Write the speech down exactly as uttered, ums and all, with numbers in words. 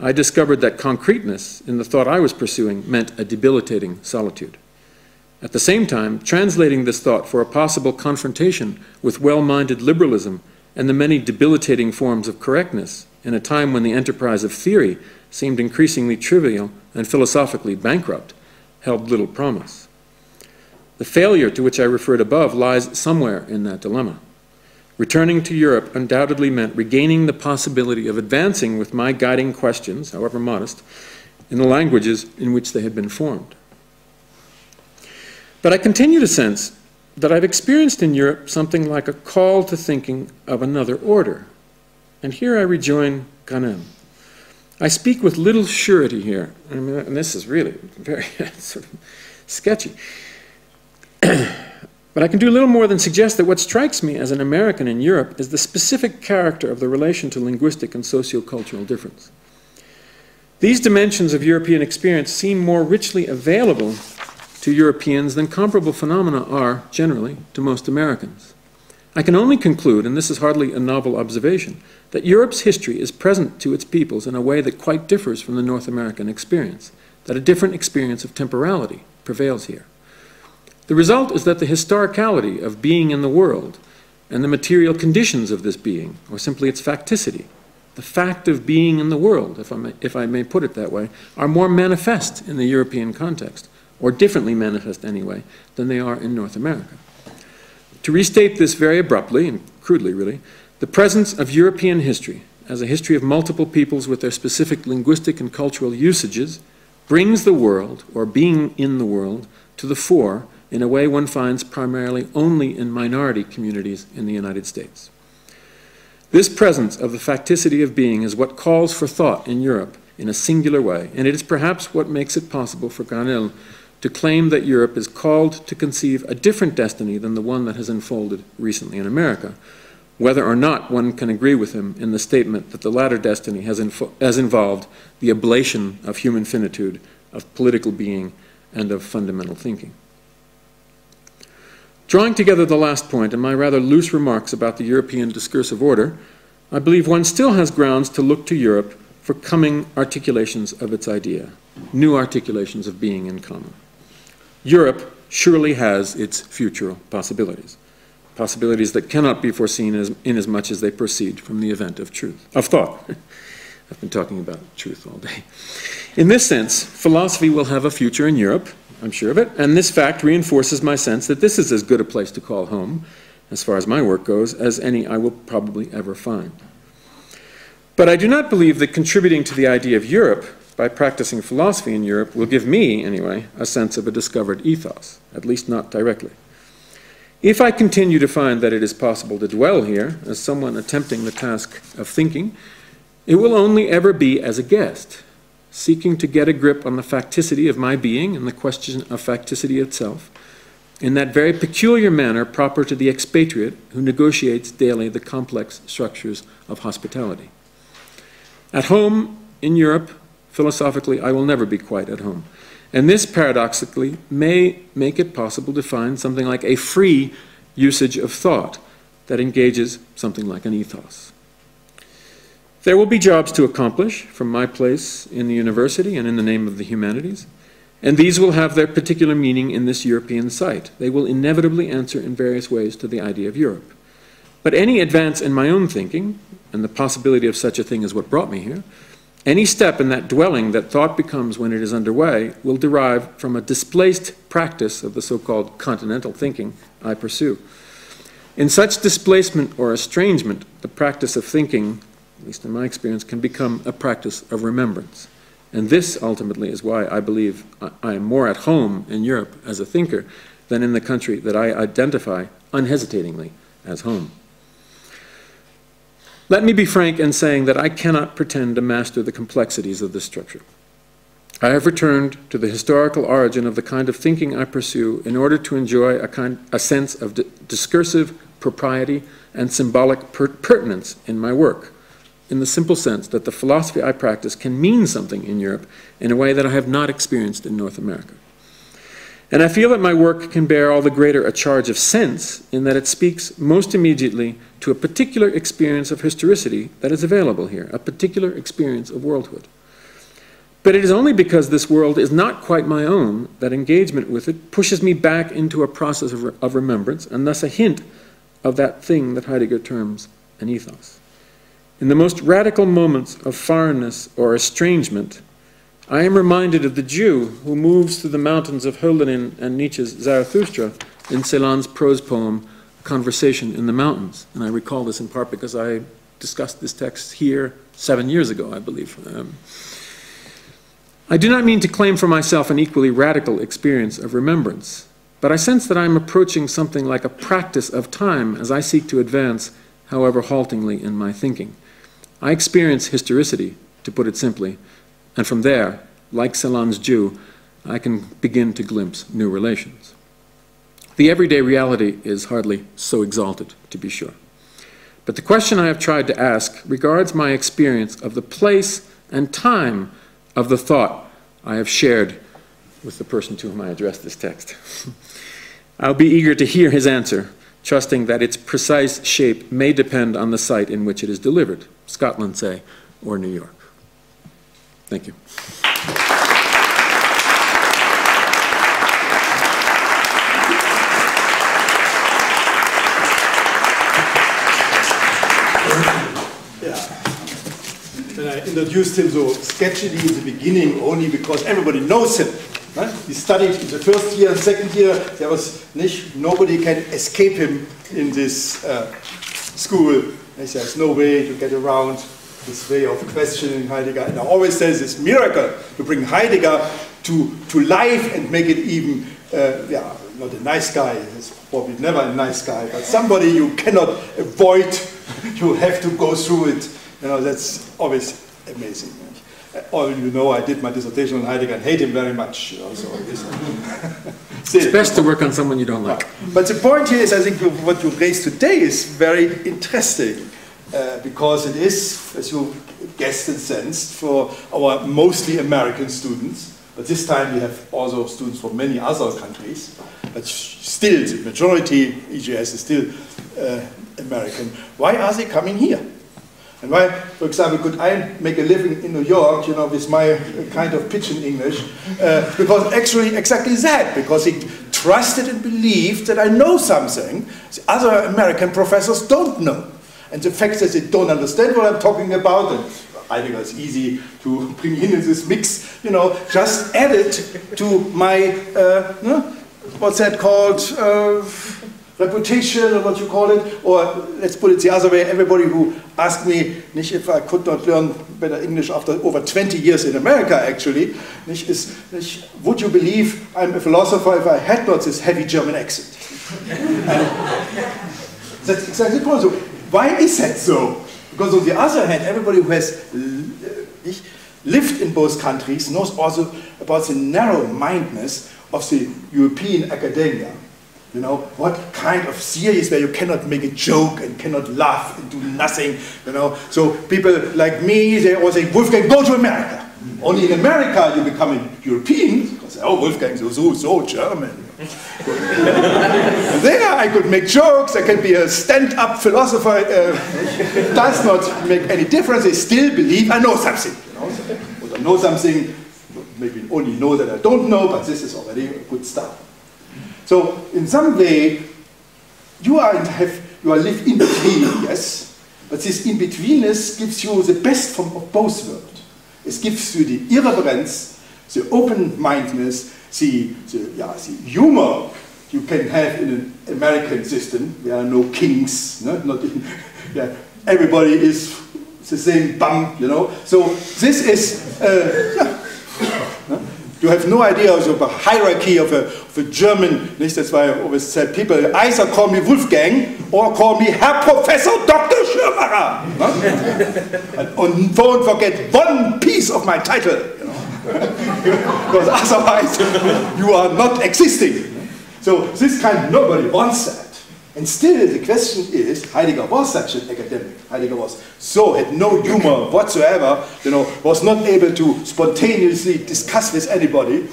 I discovered that concreteness in the thought I was pursuing meant a debilitating solitude. At the same time, translating this thought for a possible confrontation with well-minded liberalism and the many debilitating forms of correctness in a time when the enterprise of theory seemed increasingly trivial and philosophically bankrupt, held little promise. The failure to which I referred above lies somewhere in that dilemma. Returning to Europe undoubtedly meant regaining the possibility of advancing with my guiding questions, however modest, in the languages in which they had been formed. But I continue to sense that I've experienced in Europe something like a call to thinking of another order. And here I rejoin Ghanem. I speak with little surety here. I mean, and this is really very sort of sketchy. But I can do little more than suggest that what strikes me as an American in Europe is the specific character of the relation to linguistic and sociocultural difference. These dimensions of European experience seem more richly available to Europeans than comparable phenomena are, generally, to most Americans. I can only conclude, and this is hardly a novel observation, that Europe's history is present to its peoples in a way that quite differs from the North American experience, that a different experience of temporality prevails here. The result is that the historicality of being in the world and the material conditions of this being, or simply its facticity, the fact of being in the world, if I may, if I may put it that way, are more manifest in the European context, or differently manifest anyway, than they are in North America. To restate this very abruptly, and crudely really, the presence of European history as a history of multiple peoples with their specific linguistic and cultural usages brings the world, or being in the world, to the fore in a way one finds primarily only in minority communities in the United States. This presence of the facticity of being is what calls for thought in Europe in a singular way, and it is perhaps what makes it possible for Garnell to claim that Europe is called to conceive a different destiny than the one that has unfolded recently in America, whether or not one can agree with him in the statement that the latter destiny has, has involved the ablation of human finitude, of political being, and of fundamental thinking. Drawing together the last point and my rather loose remarks about the European discursive order, I believe one still has grounds to look to Europe for coming articulations of its idea, new articulations of being in common. Europe surely has its future possibilities, possibilities that cannot be foreseen as, in as much as they proceed from the event of truth, of thought. I've been talking about truth all day. In this sense, philosophy will have a future in Europe, I'm sure of it, and this fact reinforces my sense that this is as good a place to call home, as far as my work goes, as any I will probably ever find. But I do not believe that contributing to the idea of Europe by practicing philosophy in Europe will give me, anyway, a sense of a discovered ethos, at least not directly. If I continue to find that it is possible to dwell here as someone attempting the task of thinking, it will only ever be as a guest, seeking to get a grip on the facticity of my being and the question of facticity itself, in that very peculiar manner proper to the expatriate who negotiates daily the complex structures of hospitality. At home, in Europe, philosophically, I will never be quite at home. And this, paradoxically, may make it possible to find something like a free usage of thought that engages something like an ethos. There will be jobs to accomplish from my place in the university and in the name of the humanities, and these will have their particular meaning in this European site. They will inevitably answer in various ways to the idea of Europe. But any advance in my own thinking, and the possibility of such a thing is what brought me here, any step in that dwelling that thought becomes when it is underway will derive from a displaced practice of the so-called continental thinking I pursue. In such displacement or estrangement, the practice of thinking, at least in my experience, can become a practice of remembrance. And this ultimately is why I believe I am more at home in Europe as a thinker than in the country that I identify unhesitatingly as home. Let me be frank in saying that I cannot pretend to master the complexities of this structure. I have returned to the historical origin of the kind of thinking I pursue in order to enjoy a, kind, a sense of discursive propriety and symbolic per pertinence in my work, in the simple sense that the philosophy I practice can mean something in Europe in a way that I have not experienced in North America. And I feel that my work can bear all the greater a charge of sense in that it speaks most immediately to a particular experience of historicity that is available here, a particular experience of worldhood. But it is only because this world is not quite my own that engagement with it pushes me back into a process of, re of remembrance, and thus a hint of that thing that Heidegger terms an ethos. In the most radical moments of foreignness or estrangement, I am reminded of the Jew who moves through the mountains of Hölderlin and Nietzsche's Zarathustra in Celan's prose poem, Conversation in the Mountains. And I recall this in part because I discussed this text here seven years ago, I believe. Um, I do not mean to claim for myself an equally radical experience of remembrance, but I sense that I am approaching something like a practice of time as I seek to advance, however haltingly, in my thinking. I experience historicity, to put it simply, and from there, like Celan's Jew, I can begin to glimpse new relations. The everyday reality is hardly so exalted, to be sure. But the question I have tried to ask regards my experience of the place and time of the thought I have shared with the person to whom I address this text. I'll be eager to hear his answer, trusting that its precise shape may depend on the site in which it is delivered, Scotland, say, or New York. Thank you. Introduced him so sketchily in the beginning only because everybody knows him. Right? He studied in the first year and second year. There was nicht, nobody can escape him in this uh, school. And there's no way to get around this way of questioning Heidegger. And I always say this miracle to bring Heidegger to, to life and make it even, uh, yeah, not a nice guy. He's probably never a nice guy, but somebody you cannot avoid. You have to go through it. You know, that's always amazing. All you know, I did my dissertation on Heidegger and hate him very much. You know, so it's it. Best to work on someone you don't like. But the point here is, I think what you raised today is very interesting uh, because it is, as you guessed and sensed, for our mostly American students. But this time we have also students from many other countries. But still, the majority, E G S is still uh, American. Why are they coming here? And why, for example, could I make a living in New York, you know, with my kind of pidgin English? Uh, because actually, exactly that, because he trusted and believed that I know something the other American professors don't know. And the fact that they don't understand what I'm talking about, and I think it's easy to bring in this mix, you know, just added to my, uh, no, what's that called? Uh, Reputation, or what you call it, or let's put it the other way, everybody who asked me, nicht, if I could not learn better English after over twenty years in America, actually, nicht, is, nicht, would you believe I'm a philosopher if I had not this heavy German accent? That's exactly the point. So why is that so? Because on the other hand, everybody who has nicht, lived in both countries knows also about the narrow-mindedness of the European academia. You know, what kind of series where you cannot make a joke and cannot laugh and do nothing, you know. So people like me, they always say, Wolfgang, go to America. Mm-hmm. Only in America you become a European, because, oh, Wolfgang, so, so, so German. There I could make jokes, I can be a stand-up philosopher. Uh, it does not make any difference. They still believe I know something, you know. So, or I know something, maybe only know that I don't know, but this is already a good start. So in some way, you are have you are live in between, yes. But this in betweenness gives you the best from both worlds. It gives you the irreverence, the open-mindedness, the the, yeah, the humor you can have in an American system. There are no kings, no? Not in, yeah, everybody is the same bum, you know. So this is. Uh, yeah. You have no idea of the hierarchy of a, of a German, nicht? That's why I always said people either call me Wolfgang or call me Herr Professor Doctor Schirmacher. No? And don't forget one piece of my title, you know? Because otherwise you are not existing. So this kind, nobody wants that. And still the question is, Heidegger was such an academic. Heidegger was so, had no humor whatsoever, you know, was not able to spontaneously discuss with anybody.